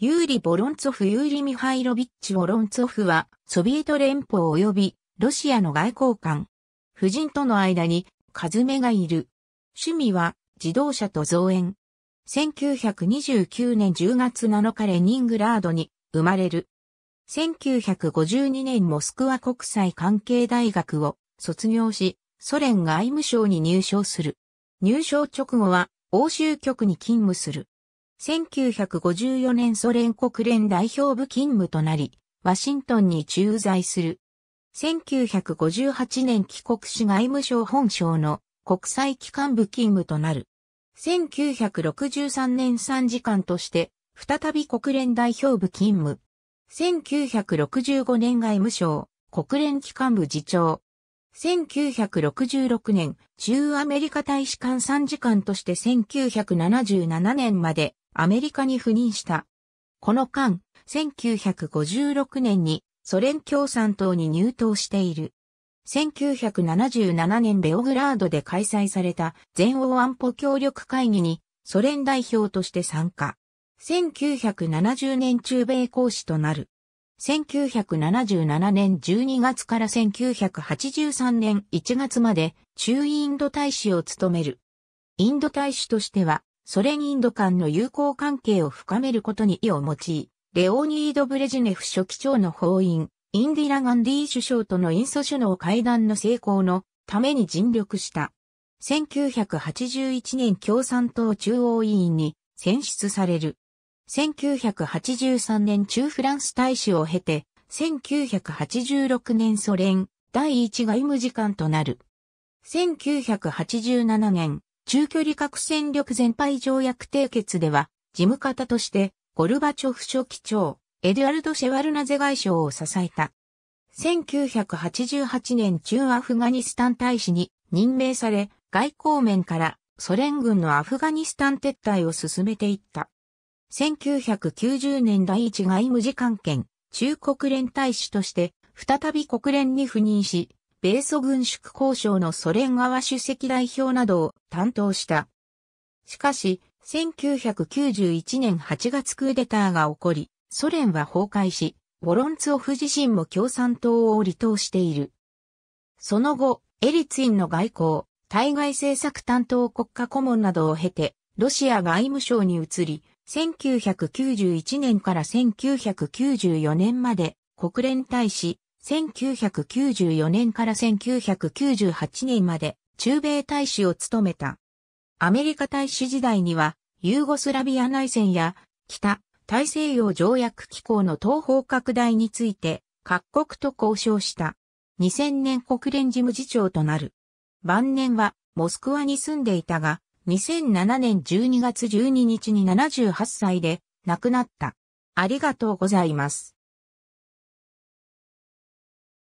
ユーリ・ボロンツォフ・ユーリ・ミハイロビッチ・ボロンツォフは、ソビエト連邦及び、ロシアの外交官。夫人との間に、カズメがいる。趣味は、自動車と造園。1929年10月7日レニングラードに生まれる。1952年モスクワ国際関係大学を卒業し、ソ連外務省に入省する。入省直後は欧州局に勤務する。1954年ソ連国連代表部勤務となり、ワシントンに駐在する。1958年帰国し外務省本省の国際機関部勤務となる。1963年参事官として、再び国連代表部勤務。1965年外務省、国連機関部次長。1966年、駐アメリカ大使館参事官として1977年までアメリカに赴任した。この間、1956年にソ連共産党に入党している。1977年ベオグラードで開催された全欧安保協力会議にソ連代表として参加。1970年駐米公使となる。1977年12月から1983年1月まで駐インド大使を務める。インド大使としてはソ連インド間の友好関係を深めることに意を用い、レオニード・ブレジネフ書記長の訪印、インディラ・ガンディー首相との印ソ首脳会談の成功のために尽力した。1981年共産党中央委員に選出される。1983年駐フランス大使を経て、1986年ソ連第一外務次官となる。1987年、中距離核戦力全廃条約締結では、事務方として、ゴルバチョフ書記長、エドゥアルド・シェワルナゼ外相を支えた。1988年駐アフガニスタン大使に任命され、外交面からソ連軍のアフガニスタン撤退を進めていった。1990年第一外務次官兼駐国連大使として再び国連に赴任し、米ソ軍縮交渉のソ連側首席代表などを担当した。しかし、1991年8月クーデターが起こり、ソ連は崩壊し、ボロンツォフ自身も共産党を離党している。その後、エリツィンの外交、対外政策担当国家顧問などを経て、ロシア外務省に移り、1991年から1994年まで国連大使、1994年から1998年まで駐米大使を務めた。アメリカ大使時代にはユーゴスラビア内戦や北大西洋条約機構の東方拡大について各国と交渉した。2000年国連事務次長となる。晩年はモスクワに住んでいたが、2007年12月12日に78歳で亡くなった。ありがとうございます。